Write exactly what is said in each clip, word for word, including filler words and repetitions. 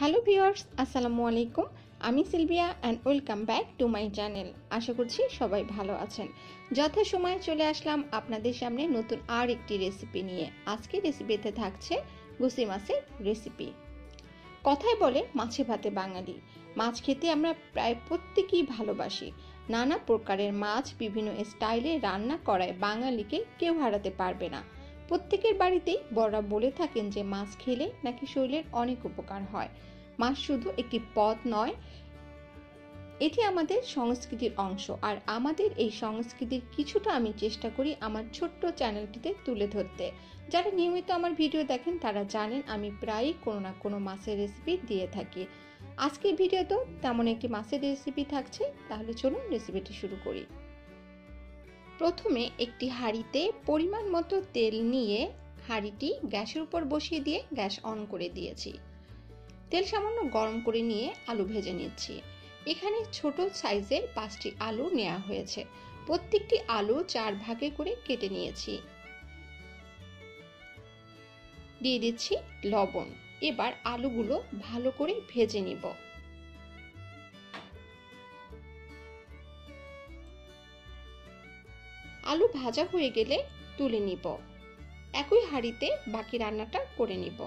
Hello viewers, আসসালামু আলাইকুম। আমি Sylvia and welcome back to my channel. আশা করছি সবাই ভালো আছেন। যথাসময়ে চলে আসলাম আপনাদের সামনে নতুন আর একটি রেসিপি নিয়ে। আজকে রেসিপিতে থাকছে গোচি মাছের রেসিপি। কথায় বলে মাছে ভাতে বাঙালি। মাছ খেতে আমরা প্রায় প্রত্যেকেই ভালোবাসি। নানা প্রকারের মাছ বিভিন্ন স্টাইলে রান্না করায় বাঙালিকে কেউ হারাতে পারবে না। প্রত্যেকের বাড়িতেই বড়রা বলে থাকেন যে মাছ খেলে নাকি শরীরের অনেক উপকার হয়। মাছ শুধু একটি পদ নয়, এটি আমাদের সংস্কৃতির অংশ। আর আমাদের এই সংস্কৃতির কিছুটা আমি চেষ্টা করি আমার ছোট্ট চ্যানেলটিতে তুলে ধরতে। যারা নিয়মিত আমার ভিডিও দেখেন তারা জানেন আমি প্রায়ই কোনো না কোনো মাছের রেসিপি দিয়ে থাকি। আজকের ভিডিওতেও তেমন একটি মাছের রেসিপি থাকছে। তাহলে চলুন রেসিপিটি শুরু করি। প্রথমে একটি হাঁড়িতে পরিমাণ মতো তেল নিয়ে হাঁড়িটি গ্যাসের উপর বসিয়ে দিয়ে গ্যাস অন করে দিয়েছি। তেল সামান্য গরম করে নিয়ে আলু ভেজে নিচ্ছি। এখানে ছোট সাইজের পাঁচটি আলু নেওয়া হয়েছে। প্রত্যেকটি আলু চার ভাগে করে কেটে নিয়েছি। দিয়ে দিচ্ছি লবণ। এবার আলুগুলো ভালো করে ভেজে নিব। আলু ভাজা হয়ে গেলে তুলে নিব। একই হাঁড়িতে বাকি রান্নাটা করে নিব।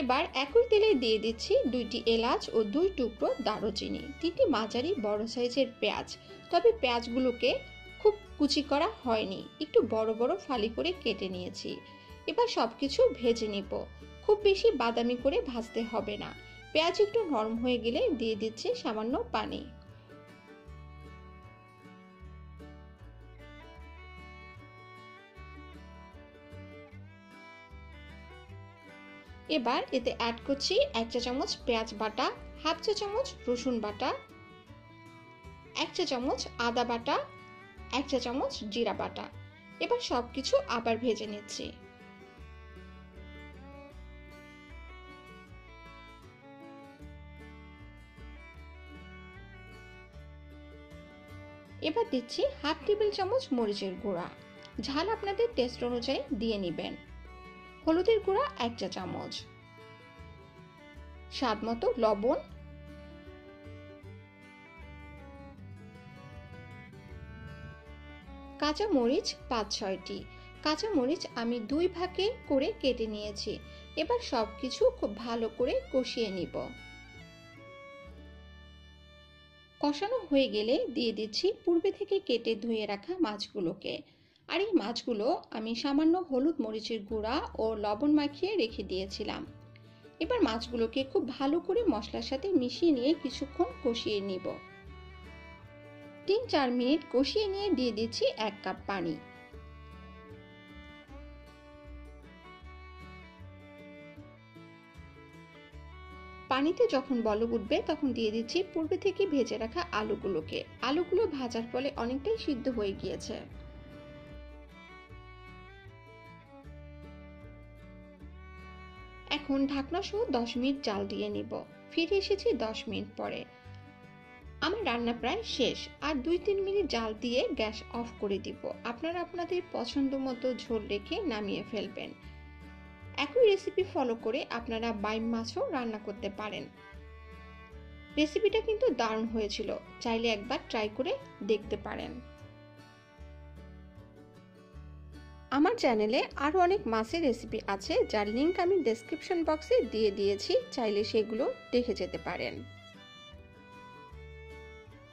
এবার একই তেলে দিয়ে দিচ্ছি দুইটি এলাচ ও দুই টুকরো দারুচিনি, তিনটি মাঝারি বড় সাইজের পেঁয়াজ। তবে পেঁয়াজগুলোকে খুব কুচি করা হয়নি, একটু বড় বড় ফালি করে কেটে নিয়েছি। এবার সবকিছু ভেজে নিব। খুব বেশি বাদামি করে ভাজতে হবে না। পেঁয়াজ একটু নরম হয়ে গেলে দিয়ে দিচ্ছি সামান্য পানি। এবার এতে অ্যাড করছি এক চা চামচ পেঁয়াজ বাটা, হাফ চা চামচ রসুন বাটা, এক চা চামচ আদা বাটা, এক চা চামচ জিরা বাটা। এবার সবকিছু আবার ভেজে নিচ্ছি। এবার দিচ্ছি হাফ টেবিল চামচ মরিচের গুঁড়া। ঝাল আপনাদের টেস্ট অনুযায়ী দিয়ে নেবেন। হলুদের গুঁড়া এক চা চামচ, স্বাদ মতো লবণ, কাঁচা মরিচ পাঁচ ছয়টি। কাঁচা মরিচ আমি দুই ভাগে করে কেটে নিয়েছি। এবার সবকিছু খুব ভালো করে কষিয়ে নিব। কষানো হয়ে গেলে দিয়ে দিচ্ছি পূর্বে থেকে কেটে ধুয়ে রাখা মাছগুলোকে। আর এই মাছগুলো আমি সামান্য হলুদ মরিচের গুঁড়া ও লবণ মাখিয়ে রেখে দিয়েছিলাম। এবার মাছগুলোকে খুব ভালো করে মশলার সাথে মিশিয়ে নিয়ে কিছুক্ষণ কষিয়ে নিব। তিন চার মিনিট কষিয়ে নিয়ে দিয়ে দিচ্ছি এক কাপ পানি। পানিতে যখন বলক উঠবে তখন দিয়ে দিচ্ছি পূর্বে থেকে ভেজে রাখা আলুগুলোকে। আলুগুলো ভাজার ফলে অনেকটাই সিদ্ধ হয়ে গিয়েছে। এখন ঢাকনা সহ দশ মিনিট জাল দিয়ে নিব। ফিরে এসেছি দশ মিনিট পরে। আমার রান্না প্রায় শেষ। আর দুই তিন মিনিট জাল দিয়ে গ্যাস অফ করে দিব। আপনারা আপনাদের পছন্দ মতো ঝোল রেখে নামিয়ে ফেলবেন। একই রেসিপি ফলো করে আপনারা বাইম মাছও রান্না করতে পারেন। রেসিপিটা কিন্তু দারুণ হয়েছিল। চাইলে একবার ট্রাই করে দেখতে পারেন। আমার চ্যানেলে আরও অনেক মাছের রেসিপি আছে, যার লিঙ্ক আমি ডেসক্রিপশন বক্সে দিয়ে দিয়েছি। চাইলে সেগুলো দেখে যেতে পারেন।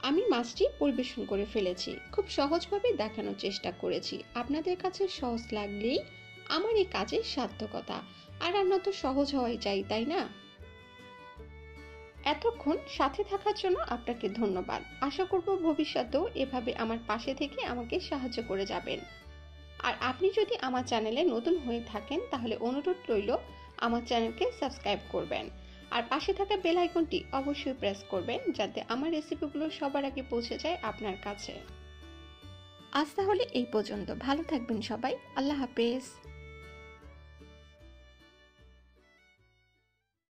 আমি মাছটি পরিবেশন করে ফেলেছি। খুব সহজভাবে দেখানোর চেষ্টা করেছি। আপনাদের কাছে সহজ লাগলেই আমার এই কাজের সার্থকতা। আর রান্না তো সহজ হওয়াই চাই, তাই না? এতক্ষণ সাথে থাকার জন্য আপনাকে ধন্যবাদ। আশা করব ভবিষ্যতেও এভাবে আমার পাশে থেকে আমাকে সাহায্য করে যাবেন। আর আপনি যদি আমার চ্যানেলে নতুন হয়ে থাকেন তাহলে অনুরোধ রইল আমার চ্যানেলকে সাবস্ক্রাইব করবেন। আর পাশে থাকা বেল আইকনটি অবশ্যই প্রেস করবেন যাতে আমার রেসিপিগুলো সবার আগে পৌঁছে যায় আপনার কাছে। আজ তাহলে এই পর্যন্ত। ভালো থাকবেন সবাই। আল্লাহ হাফেজ।